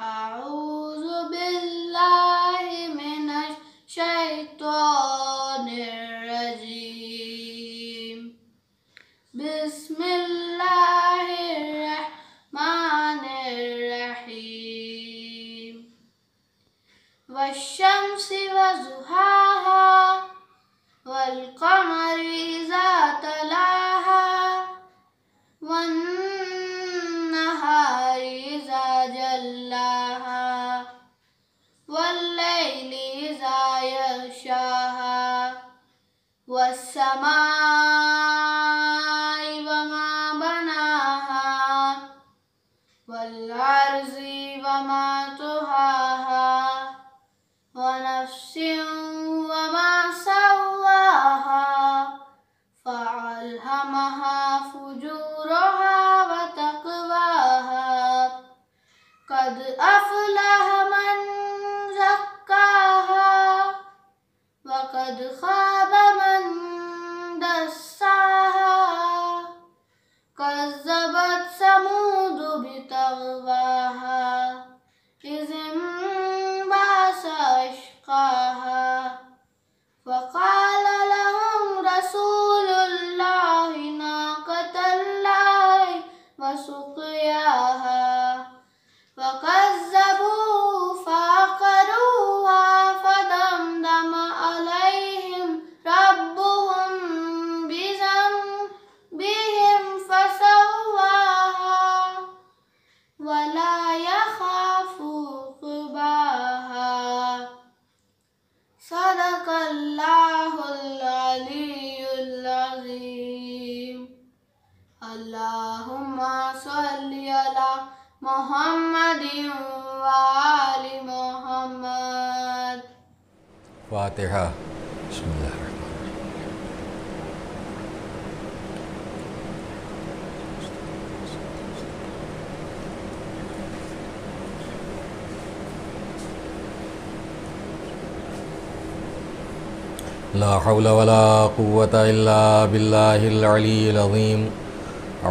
أعوذ بالله من الشيطان الرجيم بسم الله الرحمن الرحيم والشمس وضحاها والقمر إذا تلاها والنهار إذا جلاها والليل إذا يغشاها والسماء وما بناها والأرض وما طحاها ونفس وما سواها فألهمها فجورها وتقواها قد أفلح من زكاها وقد خاب من دساها كذبت ثمود بطغواها إذ انبعث أشقاها فقال لهم رسول الله ناقة الله وسقياها فكذبوه فعقروها فدمدم عليهم ربهم بذنبهم فسواها ولا يخاف عقباها صدق الله العلي العظيم اللهم صل على मोहम्मद वाली मोहम्मद फातिहा ला हौल वला कुव्वता इल्ला बिल्लाहिल अलील अज़ीम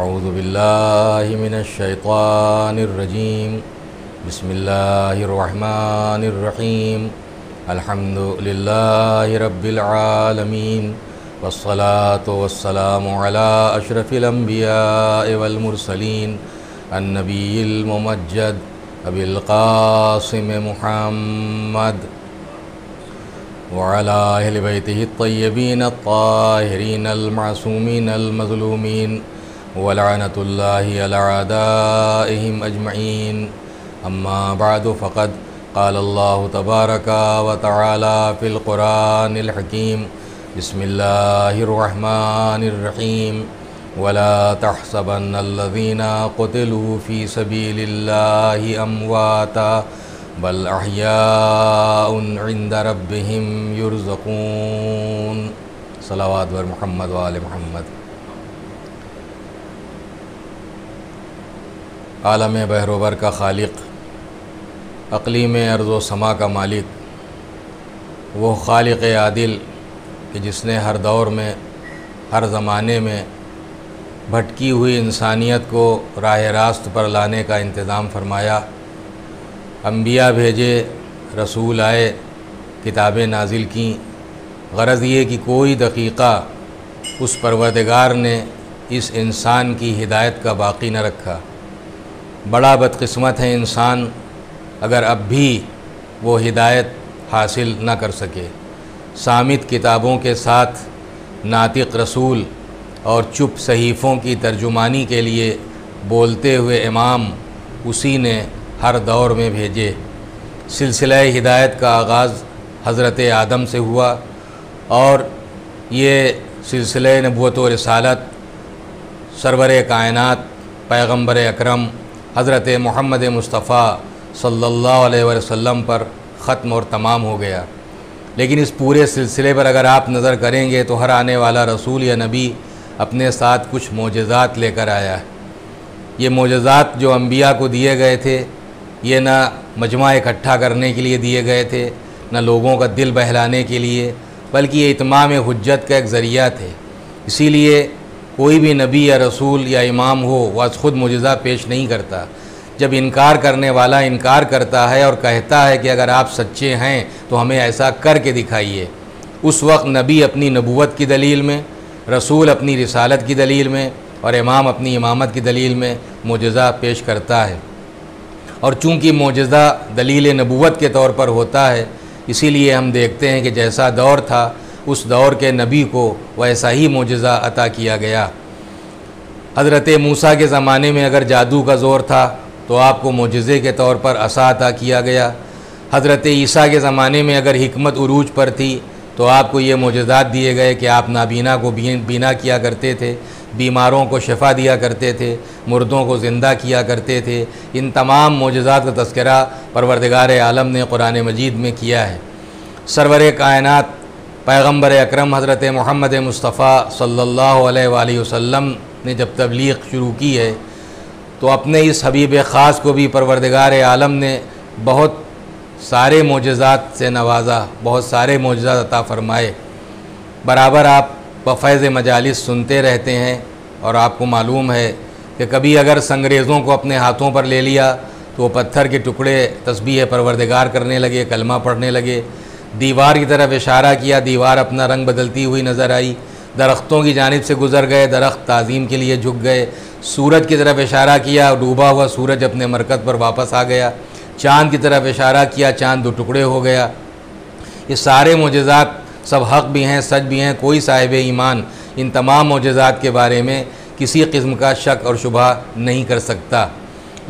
अऊज़ु बिल्लाहि मिनश्शैतानिर्रजीम बिस्मिल्लाहिर्रहमानिर्रहीम अल्हम्दुलिल्लाहि रब्बिल आलमीन वस्सलातु वस्सलामु अला अशरफिल अंबियाइ वल मुरसलीन अन्नबिय्यिल मुमज्जद अबिल कासिम मुहम्मद व अला अहलि बैतिहि अत्तय्यबीन अत्ताहिरीन अल मासूमीन अल मज़लूमीन वलअनतुल्लाहि अला अदाइहिम अजमईन अम्मा बादु फ़क़द क़ाल अल्लाहु तबारक व तआला फ़िल क़ुरानिल हकीम बिस्मिल्लाहिर्रहमानिर्रहीम वला तहसबन्नल्लज़ीना क़ुतिलू फ़ी सबीलिल्लाहि अम्वाता बल अहयाउन इंद रब्बिहिम युर्ज़क़ून। सलावात व मुहम्मद व आले मुहम्मद। आलम बहरोबर का खालिक, अक़ली में अर्ज़ व समा का मालिक, वो खालिक आदिल कि जिसने हर दौर में, हर ज़माने में भटकी हुई इंसानियत को राह रास्त पर लाने का इंतज़ाम फ़रमाया। अम्बिया भेजे, रसूल आए, किताबें नाजिल कीं। गरज़ ये कि कोई दक़ीक़ा उस परवरदिगार ने इस इंसान की हिदायत का बाक़ी न रखा। बड़ा बदकिस्मत है इंसान अगर अब भी वो हिदायत हासिल ना कर सके। सामित किताबों के साथ नातिक रसूल और चुप सहीफ़ों की तर्जुमानी के लिए बोलते हुए इमाम उसी ने हर दौर में भेजे। सिलसिला हिदायत का आगाज़ हज़रत आदम से हुआ और ये सिलसिला नबुवत और रिसालत सरवर कायनात पैगम्बर अकरम हज़रत मोहम्मद मुस्तफ़ा सल्लल्लाहु अलैहि वसल्लम पर ख़त्म और तमाम हो गया। लेकिन इस पूरे सिलसिले पर अगर आप नज़र करेंगे तो हर आने वाला रसूल या नबी अपने साथ कुछ मोजज़ात लेकर आया है। ये मोजज़ात जो अम्बिया को दिए गए थे, ये ना मजमा इकट्ठा करने के लिए दिए गए थे, ना लोगों का दिल बहलाने के लिए, बल्कि ये इतमाम हुज्जत का एक ज़रिया थे। इसीलिए कोई भी नबी या रसूल या इमाम हो वह ख़ुद मुजज़ा पेश नहीं करता। जब इनकार करने वाला इनकार करता है और कहता है कि अगर आप सच्चे हैं तो हमें ऐसा करके दिखाइए, उस वक्त नबी अपनी नबूवत की दलील में, रसूल अपनी रिसालत की दलील में और इमाम अपनी इमामत की दलील में मोजिज़ा पेश करता है। और चूँकि मोजिज़ा दलील नबूवत के तौर पर होता है, इसीलिए हम देखते हैं कि जैसा दौर था उस दौर के नबी को वैसा ही मोजिज़ा अता किया गया। हज़रत मूसा के ज़माने में अगर जादू का ज़ोर था तो आपको मोजिज़े के तौर पर असा अता किया गया। हज़रत ईसा के ज़माने में अगर हिकमत उरूज पर थी तो आपको ये मोजिज़ात दिए गए कि आप नाबीना को बीना किया करते थे, बीमारों को शफ़ा दिया करते थे, मुर्दों को ज़िंदा किया करते थे। इन तमाम मोजिज़ात का तस्करा परवरदिगार आलम ने कुरान मजीद में किया है। सरवर कायनात पैगम्बर अकरम हज़रत मोहम्मद मुस्तफ़ा सल्लल्लाहु अलैहि वसल्लम ने जब तबलीग शुरू की है तो अपने इस हबीब ख़ास को भी परवरदिगार आलम ने बहुत सारे मोजिज़ात से नवाजा, बहुत सारे मोजिज़ात अता फ़रमाए। बराबर आप बफ़ैज़ मजालिस सुनते रहते हैं और आपको मालूम है कि कभी अगर संग्रेज़ों को अपने हाथों पर ले लिया तो वो पत्थर के टुकड़े तस्बीह परवरदिगार करने लगे, कलमा पढ़ने लगे। दीवार की तरफ इशारा किया, दीवार अपना रंग बदलती हुई नज़र आई। दरख्तों की जानिब से गुज़र गए, दरख्त ताज़ीम के लिए झुक गए। सूरज की तरफ इशारा किया, डूबा हुआ सूरज अपने मरकज़ पर वापस आ गया। चाँद की तरफ इशारा किया, चाँद दो टुकड़े हो गया। ये सारे मोजिज़ात सब हक़ भी हैं, सच भी हैं। कोई साहिब ईमान इन तमाम मोजिज़ात के बारे में किसी किस्म का शक और शुबा नहीं कर सकता।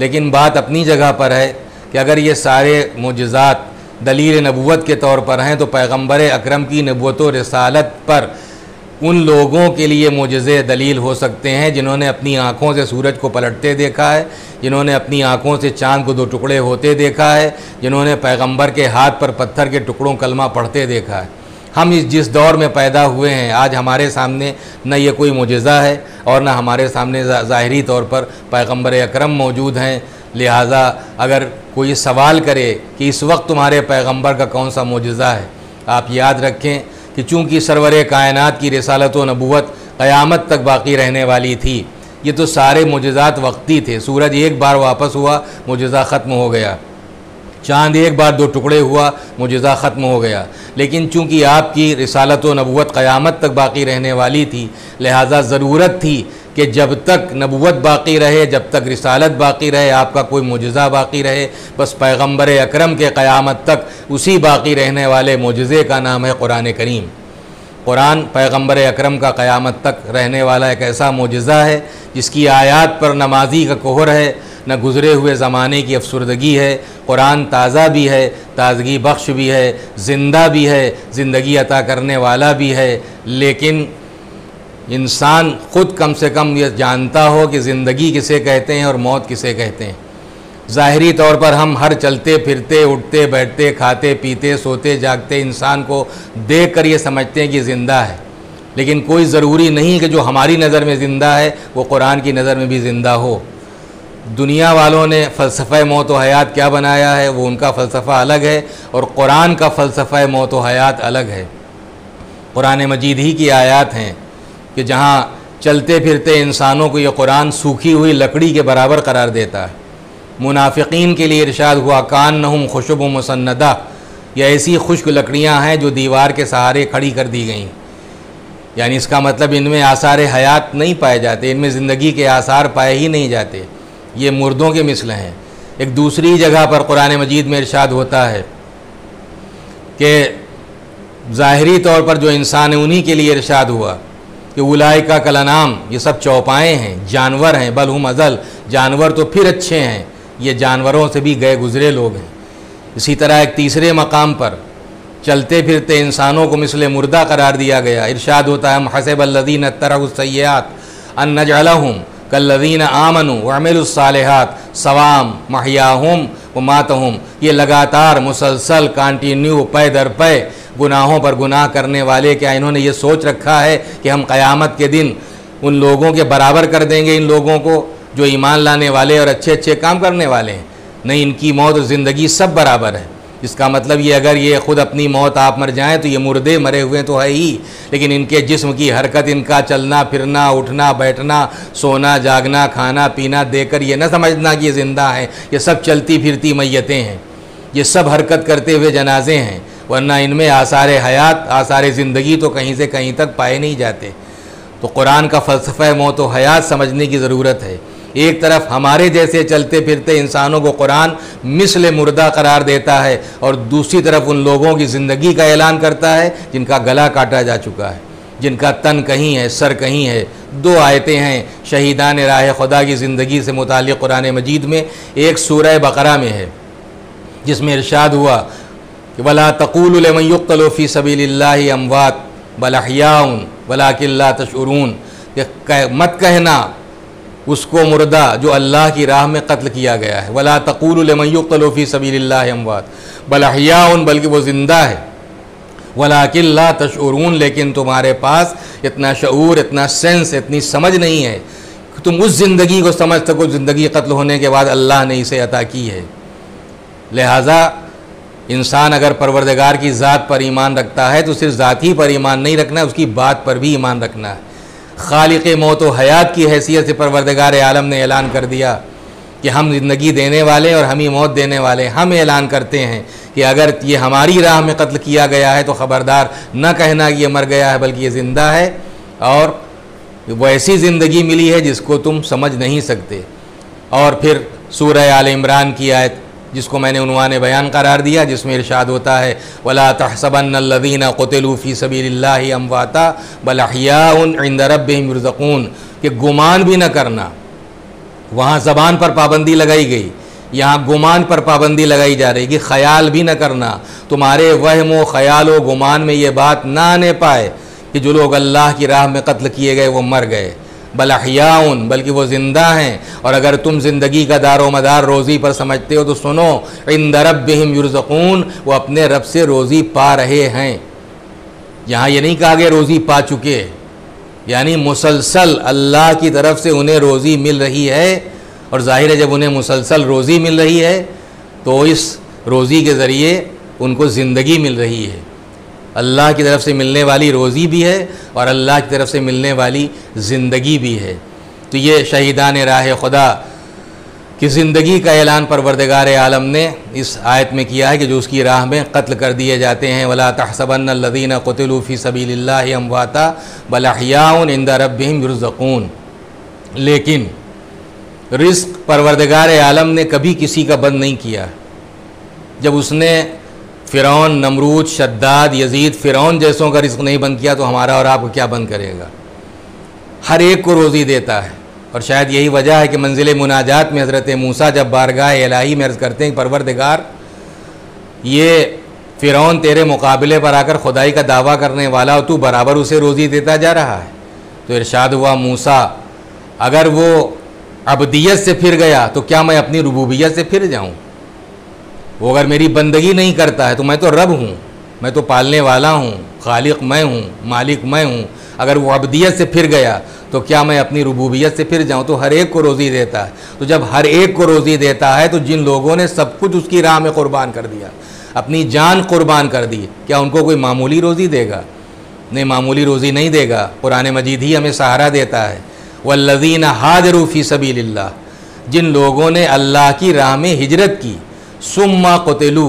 लेकिन बात अपनी जगह पर है कि अगर ये सारे मोजिज़ात दलील नबूवत के तौर पर हैं तो पैगम्बर अकरम की नबूवत और रिसालत पर उन लोगों के लिए मोजिज़े दलील हो सकते हैं जिन्होंने अपनी आँखों से सूरज को पलटते देखा है, जिन्होंने अपनी आँखों से चाँद को दो टुकड़े होते देखा है, जिन्होंने पैगंबर के हाथ पर पत्थर के टुकड़ों कलमा पढ़ते देखा है। हम जिस दौर में पैदा हुए हैं, आज हमारे सामने न ये कोई मोजिज़ा है और न हमारे सामने ज़ाहिरी तौर पर पैगंबर अकरम मौजूद हैं। लिहाजा अगर कोई सवाल करे कि इस वक्त तुम्हारे पैगंबर का कौन सा मोजिज़ा है, आप याद रखें कि चूँकि सरवर कायनात की रिसालत व नबूवत क़यामत तक बाकी रहने वाली थी, ये तो सारे मोजिज़ात वक्ती थे। सूरज एक बार वापस हुआ, मोजिज़ा ख़त्म हो गया। चाँद एक बार दो टुकड़े हुआ, मोजिज़ा ख़त्म हो गया। लेकिन चूँकि आपकी रिसालत व नबूवत क़यामत तक बाकी रहने वाली थी, लिहाजा ज़रूरत थी कि जब तक नबूवत बाकी रहे, जब तक रिसालत बाकी रहे, आपका कोई मोजिज़ा बाकी रहे। बस पैगंबर अकरम के क़यामत तक उसी बाकी रहने वाले मोजिज़े का नाम है कुरान करीम। कुरान पैगंबर अकरम का क़यामत तक रहने वाला एक ऐसा मोजिज़ा है जिसकी आयात पर नमाजी का कोहर है, न गुज़रे हुए ज़माने की अफसरदगी है। कुरान ताज़ा भी है, ताज़गी बख्श भी है, ज़िंदा भी है, ज़िंदगी अता करने वाला भी है। लेकिन इंसान ख़ुद कम से कम ये जानता हो कि ज़िंदगी किसे कहते हैं और मौत किसे कहते हैं। ज़ाहरी तौर पर हम हर चलते फिरते, उठते बैठते, खाते पीते, सोते जागते इंसान को देख कर ये समझते हैं कि ज़िंदा है। लेकिन कोई ज़रूरी नहीं कि जो हमारी नज़र में ज़िंदा है वो कुरान की नज़र में भी ज़िंदा हो। दुनिया वालों ने फ़लसफ़ा मौत व हयात क्या बनाया है, वो उनका फ़लसफ़ा अलग है और कुरान का फ़लसफ़ा मौत व हयात अलग है। कुरान मजीद ही की आयात हैं कि जहाँ चलते फिरते इंसानों को ये कुरान सूखी हुई लकड़ी के बराबर करार देता है। मुनाफिकीन के लिए इरशाद हुआ, कान नहुम खुशब मुसन्नदा, ये ऐसी खुश्क लकड़ियाँ हैं जो दीवार के सहारे खड़ी कर दी गई। यानी इसका मतलब इनमें आसार हयात नहीं पाए जाते, इनमें ज़िंदगी के आसार पाए ही नहीं जाते। ये मुर्दों के मिसल हैं। एक दूसरी जगह पर कुरान मजीद में इरशाद होता है कि ज़ाहरी तौर पर जो इंसान है उन्हीं के लिए इरशाद हुआ कि उलाइका कलनाम, ये सब चौपाएँ हैं, जानवर हैं। बल हुम अज़ल, जानवर तो फिर अच्छे हैं, ये जानवरों से भी गए गुज़रे लोग हैं। इसी तरह एक तीसरे मकाम पर चलते फिरते इंसानों को मिसले मुर्दा करार दिया गया। इरशाद होता है, हम हसबल्लज़ीन तरहुस्सय्यात अन नजअलहुम कल्लज़ीन आमनु वअमिलुस्सालिहात सवाम महयाहुम व मातहुम। ये लगातार मुसलसल कंटिन्यू पै दर पै गुनाहों पर गुनाह करने वाले, क्या इन्होंने ये सोच रखा है कि हम क़यामत के दिन उन लोगों के बराबर कर देंगे इन लोगों को जो ईमान लाने वाले और अच्छे अच्छे काम करने वाले हैं? नहीं, इनकी मौत और ज़िंदगी सब बराबर है। जिसका मतलब ये अगर ये ख़ुद अपनी मौत आप मर जाएं तो ये मुर्दे मरे हुए तो है ही, लेकिन इनके जिस्म की हरकत, इनका चलना फिरना, उठना बैठना, सोना जागना, खाना पीना देकर ये न समझना कि ये ज़िंदा हैं, ये सब चलती फिरती मैयतें हैं, ये सब हरकत करते हुए जनाजे हैं, वरना इनमें आसार हयात, आसार ज़िंदगी तो कहीं से कहीं तक पाए नहीं जाते। तो कुरान का फ़लसफ़ा मौत व हयात समझने की ज़रूरत है। एक तरफ हमारे जैसे चलते फिरते इंसानों को कुरान मिसल मुर्दा करार देता है और दूसरी तरफ उन लोगों की ज़िंदगी का ऐलान करता है जिनका गला काटा जा चुका है, जिनका तन कहीं है, सर कहीं है। दो आयतें हैं शहीदान राह खुदा की ज़िंदगी से मुतालिक़ कुरान मजीद में, एक सूरह बकरा में है जिसमें इरशाद हुआ कि वला तक़ूलू लिमन युक़्तलू फ़ी सबीलिल्लाहि अमवात बल अहयाउन वलाकिन ला तशऊरून, मत कहना उसको मुर्दा जो अल्लाह की राह में कत्ल किया गया है। वला तक़ूलू लिमन युक़्तलू फ़ी सबीलिल्लाहि अमवात बल अहयाउन, बल्कि वो ज़िंदा है, वलाकिन ला तशऊरून, लेकिन तुम्हारे पास इतना शऊर, इतना सेंस, इतनी समझ नहीं है कि तुम उस ज़िंदगी को समझ सको ज़िंदगी कत्ल होने के बाद अल्लाह ने इसे अता की है। लिहाजा इंसान अगर परवरदिगार की ज़ात पर ईमान रखता है तो सिर्फ ज़ात ही पर ईमान नहीं रखना है, उसकी बात पर भी ईमान रखना है। खालिक़ मौत व हयात की हैसियत से परवरदिगार आलम ने ऐलान कर दिया कि हम ज़िंदगी देने वाले और हम ही मौत देने वाले, हम ऐलान करते हैं कि अगर ये हमारी राह में कत्ल किया गया है तो ख़बरदार न कहना कि ये मर गया है, बल्कि ये ज़िंदा है और वो ऐसी ज़िंदगी मिली है जिसको तुम समझ नहीं सकते। और फिर सूरह आल इमरान की आयत जिसको मैंने उन्वाने बयान करार दिया, जिसमें इरशाद होता है वला तहसबन अल्लज़ीना क़ुतिलू फ़ी सबीलिल्लाहि अमवाता बल अहयाउन इंद रब्बिहिम युरज़क़ून, कि गुमान भी न करना। वहाँ ज़बान पर पाबंदी लगाई गई, यहाँ गुमान पर पाबंदी लगाई जा रही कि ख़याल भी न करना, तुम्हारे वहम व ख़याल व गुमान में ये बात ना आने पाए कि जो लोग अल्लाह की राह में कत्ल किए गए वो मर गए, बल अहयाउन, बल्कि वो ज़िंदा हैं। और अगर तुम ज़िंदगी का दारो मदार रोज़ी पर समझते हो तो सुनो इंद रब्बिहिम युरज़क़ून, वो अपने रब से रोज़ी पा रहे हैं। यहाँ ये नहीं कहा गया रोज़ी पा चुके, यानी मुसलसल अल्लाह की तरफ से उन्हें रोज़ी मिल रही है, और ज़ाहिर है जब उन्हें मुसलसल रोज़ी मिल रही है तो इस रोज़ी के ज़रिए उनको ज़िंदगी मिल रही है। अल्लाह की तरफ से मिलने वाली रोज़ी भी है और अल्लाह की तरफ से मिलने वाली ज़िंदगी भी है। तो ये शहीदान राह खुदा की ज़िंदगी का ऐलान परवरदिगार आलम ने इस आयत में किया है कि जो उसकी राह में कत्ल कर दिए जाते हैं वला तहसबन्न अल्लज़ीना क़ुतिलू फ़ी सबीलिल्लाहि अमवाता बल अहयाउन इंद रब्बिहिम युरज़क़ून। लेकिन रिस्क परवरदिगार आलम ने कभी किसी का बंद नहीं किया। जब उसने फ़िरौन, नमरूद, शद्दाद, यजीद, फ़िरौन जैसों का रिस्क नहीं बंद किया तो हमारा और आपको क्या बंद करेगा। हर एक को रोज़ी देता है और शायद यही वजह है कि मंजिल मुनाजात में हज़रत मूसा जब बारगाह इलाही में अर्ज़ करते हैं परवरदिगार ये फ़िरौन तेरे मुकाबले पर आकर खुदाई का दावा करने वाला हो, तू बराबर उसे रोज़ी देता जा रहा है। तो इरशाद हुआ मूसा अगर वो अब्दियत से फिर गया तो क्या मैं अपनी रुबूबियत से फिर जाऊँ। वो अगर मेरी बंदगी नहीं करता है तो मैं तो रब हूँ, मैं तो पालने वाला हूँ, खालिक मैं हूँ, मालिक मैं हूँ। अगर वो अब्दियत से फिर गया तो क्या मैं अपनी रुबूबियत से फिर जाऊँ। तो हर एक को रोज़ी देता है। तो जब हर एक को रोज़ी देता है तो जिन लोगों ने सब कुछ उसकी राह में क़ुरबान कर दिया, अपनी जान क़ुरबान कर दी, क्या उनको कोई मामूली रोज़ी देगा? नहीं, मामूली रोज़ी नहीं देगा। कुरान मजीद ही हमें सहारा देता है वल्लज़ीना हाजरू फ़ी सबीलिल्लाह, जिन लोगों ने अल्लाह की राह में हिजरत की सुम्मा क़ुतिलू,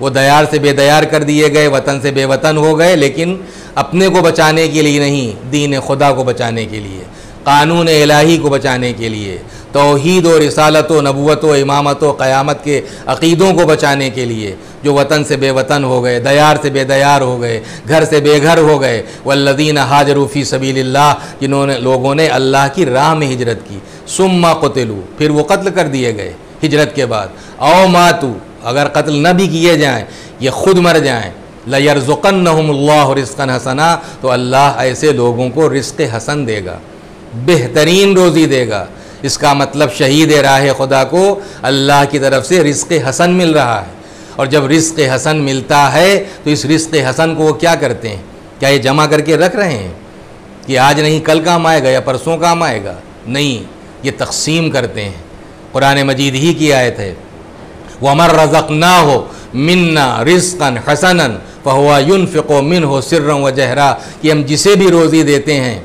वो दयार से बेदयार कर दिए गए, वतन से बेवतन हो गए, लेकिन अपने को बचाने के लिए नहीं, दीन खुदा को बचाने के लिए, कानून इलाही को बचाने के लिए, तौहीद और रिसालत और नबुवत और इमामत और क़यामत के अक़ीदों को बचाने के लिए, जो वतन से बेवतन हो गए, दयार से बेदयार हो गए, घर से बेघर हो गए। वल्लज़ीना हाजरू फ़ी सबीलिल्लाह, जिन्होंने लोगों ने अल्लाह की राह में हिजरत की सुम्मा क़ुतिलू, फिर वो कत्ल कर दिए गए हिजरत के बाद, औ मातू, अगर कत्ल न भी किए जाएँ, ये ख़ुद मर जाएँ, लयरज़ुकन्नहुमुल्लाहु रिज़्क़न हसना, तो अल्लाह ऐसे लोगों को रिज़्क़ हसन देगा, बेहतरीन रोज़ी देगा। इसका मतलब शहीद राह खुदा को अल्लाह की तरफ से रिज़्क़ हसन मिल रहा है। और जब रिज़्क़ हसन मिलता है तो इस रिज़्क़ हसन को वो क्या करते हैं? क्या ये जमा करके रख रहे हैं कि आज नहीं कल काम आएगा या परसों काम आएगा? नहीं, ये तकसीम करते हैं। कुरान मजीद ही की आयत है वमन रज़क़नाहु मिन्ना रिज़्क़न हसनन फहुवा युनफ़िक़ु मिन्हु सिर्रन व जहरा, कि हम जिसे भी रोज़ी देते हैं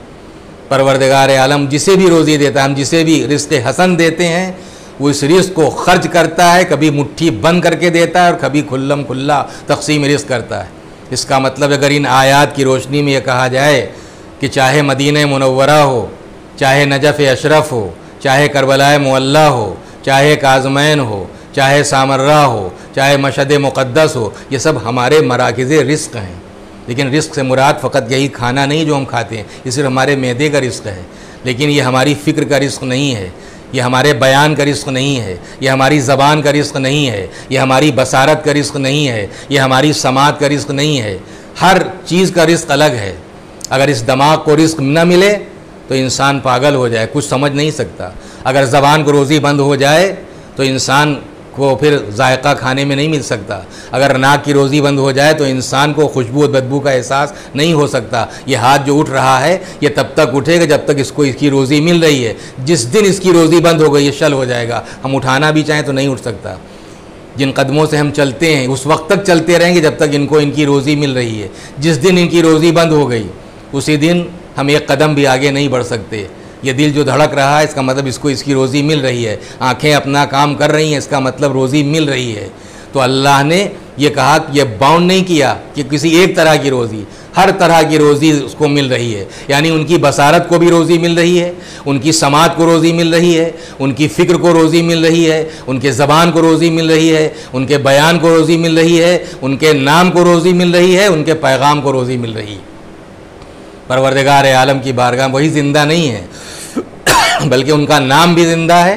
परवरदिगार आलम जिसे भी रोज़ी देता है, हम जिसे भी रिज़्क़ हसन देते हैं वो इस रिज़्क़ को ख़र्च करता है, कभी मुट्ठी बंद करके देता है और कभी खुल्लम खुल्ला तक़सीम रिज़्क़ करता है। इसका मतलब अगर इन आयात की रोशनी में ये कहा जाए कि चाहे मदीना मुनव्वरा हो, चाहे नजफ़ अशरफ़ हो, चाहे करबलाए मुअल्ला हो, चाहे काज़मैन हो, चाहे सामर्रा हो, चाहे मशहद मुक़द्दस हो, ये सब हमारे मराकिज़े रिस्क हैं। लेकिन रिस्क से मुराद फ़कत यही खाना नहीं जो हम खाते हैं, ये सिर्फ हमारे मैदे का रिस्क है, लेकिन ये हमारी फ़िक्र का रिस्क नहीं है, ये हमारे बयान का रिस्क नहीं है, ये हमारी ज़बान का रिस्क नहीं है, ये हमारी बसारत का रिस्क नहीं है, ये हमारी समात का रिस्क नहीं है। हर चीज़ का रिस्क अलग है। अगर इस दिमाग को रिस्क न मिले तो इंसान पागल हो जाए, कुछ समझ नहीं सकता। अगर ज़बान को रोज़ी बंद हो जाए तो इंसान को फिर जायका खाने में नहीं मिल सकता। अगर नाक की रोज़ी बंद हो जाए तो इंसान को खुशबू और बदबू का एहसास नहीं हो सकता। ये हाथ जो उठ रहा है ये तब तक उठेगा जब तक इसको इसकी रोज़ी मिल रही है। जिस दिन इसकी रोज़ी बंद हो गई ये शल हो जाएगा, हम उठाना भी चाहें तो नहीं उठ सकता। जिन कदमों से हम चलते हैं उस वक्त तक चलते रहेंगे जब तक इनको इनकी रोज़ी मिल रही है। जिस दिन इनकी रोज़ी बंद हो गई उसी दिन हम एक कदम भी आगे नहीं बढ़ सकते। ये दिल जो धड़क रहा है इसका मतलब इसको इसकी रोज़ी मिल रही है, आंखें अपना काम कर रही हैं इसका मतलब रोज़ी मिल रही है। तो अल्लाह ने ये कहा कि यह बाउंड नहीं किया कि किसी एक तरह की रोज़ी, हर तरह की रोज़ी उसको मिल रही है। यानी उनकी बसारत को भी रोज़ी मिल रही है, उनकी समात को रोज़ी मिल रही है, उनकी फ़िक्र को रोज़ी मिल रही है, उनके ज़बान को रोज़ी मिल रही है, उनके बयान को रोज़ी मिल रही है, उनके नाम को रोज़ी मिल रही है, उनके पैगाम को रोज़ी मिल रही है। परवरदिगार आलम की बारगाह वही ज़िंदा नहीं है बल्कि उनका नाम भी ज़िंदा है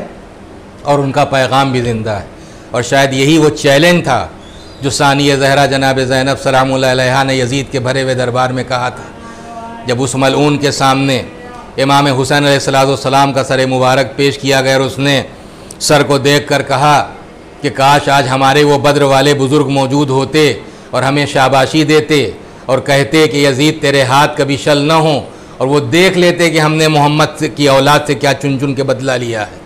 और उनका पैगाम भी ज़िंदा है। और शायद यही वो चैलेंज था जो सानिया ज़हरा जनाब ज़ैनब सलामुल्लाह अलैहा ने यजीद के भरे हुए दरबार में कहा था, जब उस मलऊन के सामने इमाम हुसैन अलैहिस्सलाम का सर मुबारक पेश किया गया और उसने सर को देख कर कहा कि काश आज हमारे वो बद्र वाले बुज़ुर्ग मौजूद होते और हमें शाबाशी देते और कहते कि यजीद तेरे हाथ कभी शल न हो, और वो देख लेते कि हमने मोहम्मद की औलाद से क्या चुन चुन के बदला लिया है।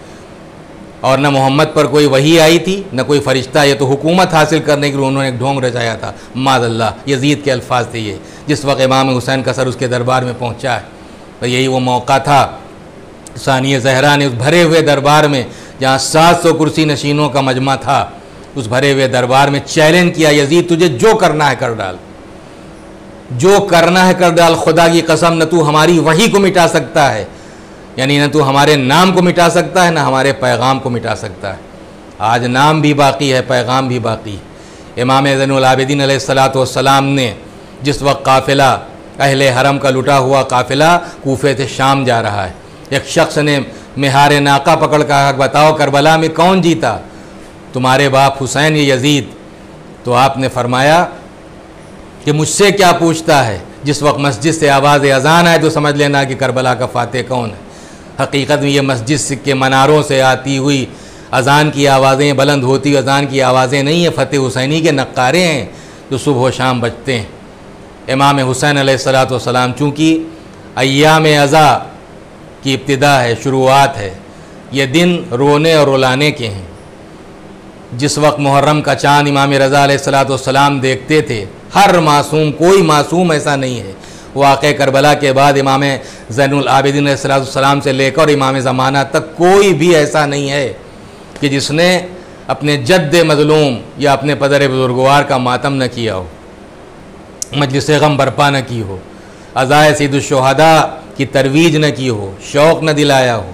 और न मोहम्मद पर कोई वही आई थी न कोई फ़रिश्ता, ये तो हुकूमत हासिल करने के लिए उन्होंने एक ढोंग रचाया था। माज़ल्लाह, यजीद के अल्फाज थे ये जिस वक्त इमाम हुसैन का सर उसके दरबार में पहुँचा है। तो यही वो मौका था सानिया ज़हरा ने उस भरे हुए दरबार में, जहाँ 700 कुर्सी नशीनों का मजमा था, उस भरे हुए दरबार में चैलेंज किया, यजीद तुझे जो करना है कर डाल, जो करना है कर डाल, खुदा की कसम न तू हमारी वही को मिटा सकता है, यानी न तू हमारे नाम को मिटा सकता है न हमारे पैगाम को मिटा सकता है। आज नाम भी बाकी है पैगाम भी बाकी है। इमाम ज़ैनुल आबिदीन अलैहिस्सलाम ने जिस वक्त काफ़िला, अहले हरम का लुटा हुआ काफ़िला कूफे से शाम जा रहा है, एक शख्स ने मिहार नाका पकड़ कर बताओ करबला में कौन जीता, तुम्हारे बाप हुसैन या यजीद? तो आपने फरमाया कि मुझसे क्या पूछता है, जिस वक्त मस्जिद से आवाज़ अजान आए तो समझ लेना कि करबला का फ़ातह कौन है। हकीकत में ये मस्जिद के मनारों से आती हुई अजान की आवाज़ें, बुलंद होती हुई अजान की आवाज़ें नहीं है, फ़तेह हुसैनी के नक्कारे हैं जो सुबह शाम बजते हैं। इमाम हुसैन अलैहिस्सलाम चूँकि अय्याम अज़ा की इब्तिदा है, शुरुआत है, ये दिन रोने और रुलाने के हैं। जिस वक्त मुहर्रम का चाँद इमाम रज़ा अलैहिस्सलाम देखते थे, हर मासूम, कोई मासूम ऐसा नहीं है। वाक़े करबला के बाद इमाम ज़ैनुल आबिदीन अलैहिस्सलाम से लेकर इमाम ज़माना तक कोई भी ऐसा नहीं है कि जिसने अपने जद्द मज़लूम या अपने पदर बुज़ुर्गवार का मातम न किया हो, मजलिस गम बर्पा न की हो, अज़ाए सैयदुश्शुहदा की तरवीज न की हो, शौक़ न दिलाया हो।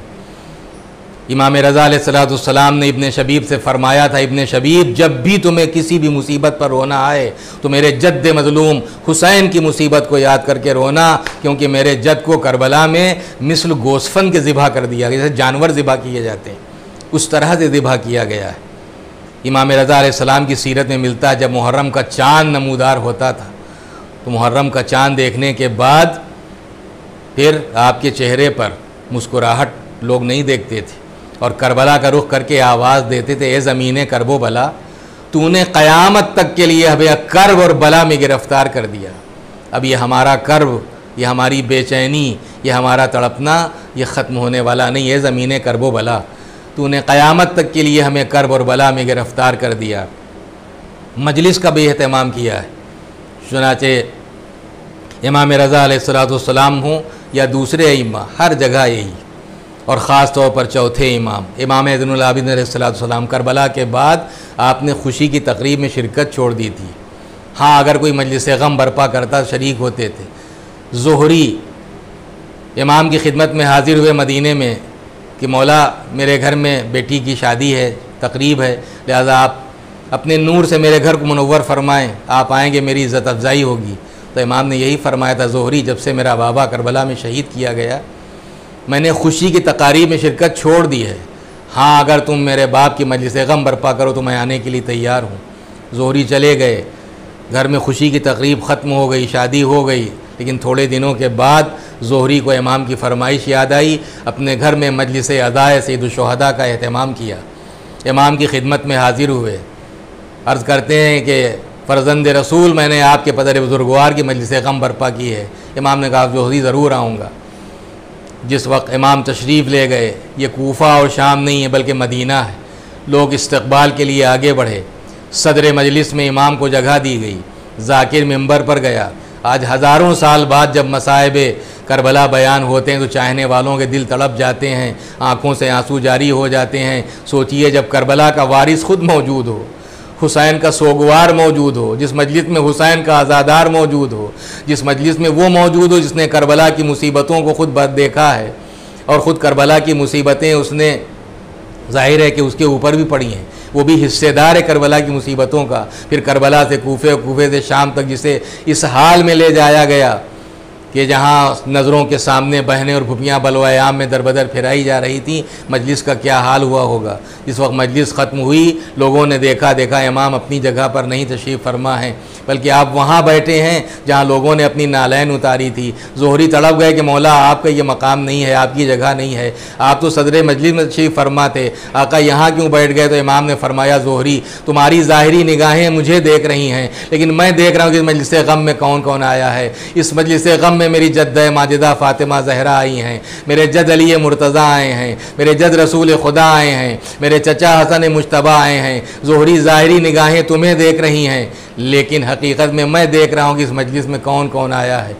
इमाम रज़ा अलैहिस्सलाम ने इब्ने शबीब से फ़रमाया था, इब्ने शबीब जब भी तुम्हें किसी भी मुसीबत पर रोना आए तो मेरे जद्द मज़लूम हुसैन की मुसीबत को याद करके रोना, क्योंकि मेरे जद्द को करबला में मिसल गोसफन के ज़िबा कर दिया गया, जैसे जानवर ज़िबा किए जाते हैं उस तरह से ज़िबा किया गया है। इमाम रज़ा अलैहिस्सलाम की सीरत में मिलता है, जब मुहर्रम का चाँद नमूदार होता था तो मुहर्रम का चाँद देखने के बाद फिर आपके चेहरे पर मुस्कुराहट लोग नहीं देखते थे और करबला का रुख करके आवाज़ देते थे, ए ज़मीने करबो बला, तूने क़यामत तक के लिए हमें कर्ब और बला में गिरफ़्तार कर दिया। अब ये हमारा कर्ब, ये हमारी बेचैनी, ये हमारा तड़पना ये ख़त्म होने वाला नहीं, ए ज़मीने करबो बला, तूने क़यामत तक के लिए हमें कर्ब और बला में गिरफ़्तार कर दिया। मजलिस का भी अहतमाम किया है। चुनाचे इमाम रज़ा अलैहिस्सलाम हों या दूसरे इमाम, हर जगह यही, और ख़ास तौर पर चौथे इमाम इमाम ज़ैनुल आबिदीन अलैहिस्सलाम, करबला के बाद आपने खुशी की तकरीब में शिरकत छोड़ दी थी। हाँ, अगर कोई मजलिस गम बर्पा करता शरीक होते थे। ज़ुहरी इमाम की खिदमत में हाजिर हुए मदीने में कि मौला मेरे घर में बेटी की शादी है, तकरीब है, लिहाजा आप अपने नूर से मेरे घर को मुनव्वर फरमाएँ, आप आएँगे मेरी इज़्ज़त अफजाई होगी। तो इमाम ने यही फरमाया था, ज़ुहरी जब से मेरा बाबा करबला में शहीद किया गया मैंने खुशी की तकारीब में शिरकत छोड़ दी है, हाँ अगर तुम मेरे बाप की मजलिस गम बर्पा करो तो मैं आने के लिए तैयार हूँ। ज़ुहरी चले गए, घर में खुशी की तकरीब ख़त्म हो गई, शादी हो गई, लेकिन थोड़े दिनों के बाद ज़ुहरी को इमाम की फरमाइश याद आई, अपने घर में मजलिस अदाए सैयदुश्शुहदा का अहतमाम किया, इमाम की खिदमत में हाजिर हुए, अर्ज़ करते हैं कि फ़र्जंद रसूल मैंने आपके पदर बुजुर्गवार की मजलिस गम बर्पा की है। इमाम ने कहा ज़ुहरी ज़रूर आऊँगा। जिस वक्त इमाम तशरीफ़ ले गए, ये कूफ़ा और शाम नहीं है बल्कि मदीना है, लोग इस्तकबाल के लिए आगे बढ़े, सदर मजलिस में इमाम को जगह दी गई, जाकिर मिंबर पर गया। आज हज़ारों साल बाद जब मसाइब करबला बयान होते हैं तो चाहने वालों के दिल तड़प जाते हैं, आँखों से आंसू जारी हो जाते हैं। सोचिए जब करबला का वारिस ख़ुद मौजूद हो, हुसैन का सोगवार मौजूद हो, जिस मजलिस में हुसैन का आज़ादार मौजूद हो, जिस मजलिस में वो मौजूद हो जिसने करबला की मुसीबतों को ख़ुद बद देखा है और ख़ुद करबला की मुसीबतें उसने, जाहिर है कि उसके ऊपर भी पड़ी हैं, वो भी हिस्सेदार है करबला की मुसीबतों का। फिर करबला से कूफे, कूफे से शाम तक, जिसे इस हाल में ले जाया गया कि जहाँ नज़रों के सामने बहनें और फुफियाँ बलवायाम में दरबदर फिराई जा रही थी, मजलिस का क्या हाल हुआ होगा। जिस वक्त मजलिस ख़त्म हुई लोगों ने देखा, देखा इमाम अपनी जगह पर नहीं तशरीफ़ फरमा है बल्कि आप वहाँ बैठे हैं जहाँ लोगों ने अपनी नालैन उतारी थी। ज़ुहरी तड़प गए कि मौला आपका ये मकाम नहीं है, आपकी जगह नहीं है, आप तो सदर मजलिस में तशरीफ़ फरमा थे, आका यहाँ क्यों बैठ गए। तो इमाम ने फरमाया ज़ुहरी तुम्हारी ज़ाहिरी निगाहें मुझे देख रही हैं लेकिन मैं देख रहा हूँ कि मजलिस गम में कौन कौन आया है। इस मजलिस गम में मेरी जद्द माजिदा फ़ातिमा ज़हरा आई हैं, मेरे जद अली मुर्तज़ा आए हैं, मेरे जद रसूल खुदा आए हैं, मेरे चचा हसन मुश्तबा आए हैं। ज़ुहरी ज़ाहिरी निगाहें तुम्हें देख रही हैं लेकिन हकीकत में मैं देख रहा हूँ कि इस मजलिस में कौन कौन आया है।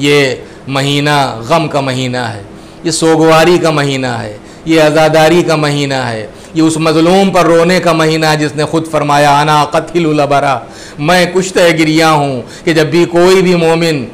ये महीना गम का महीना है, ये सोगवारी का महीना है, ये आज़ादारी का महीना है, ये उस मज़लूम पर रोने का महीना है जिसने ख़ुद फरमाया आना क़तिलुल अबरा, मैं कुश्ते गिरिया हूँ कि जब भी कोई भी मोमिन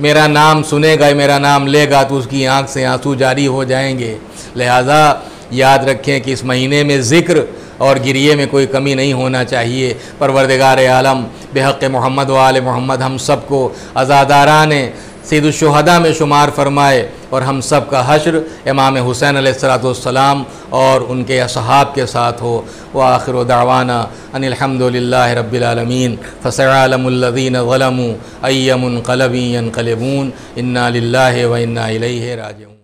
मेरा नाम सुनेगा, मेरा नाम लेगा तो उसकी आंख से आंसू जारी हो जाएंगे। लिहाजा याद रखें कि इस महीने में ज़िक्र और गिरिए में कोई कमी नहीं होना चाहिए। परवरदिगार आलम बेहक़ मोहम्मद व आल मोहम्मद हम सब को आज़ादाराने सैयदुश्शुहदा में शुमार फरमाए और हम सब का हश्र इमाम हुसैन अलैहिस्सलाम और उनके असहाब के साथ हो। व आखिर दावाना अनिल हम्दुलिल्लाहि रब्बिल आलमीन। फसयअलमुल्लज़ीन ज़लमू अय्युन क़लबियन क़लिबून। इन्ना लिल्लाहि व इन्ना इलैहि राजिऊन।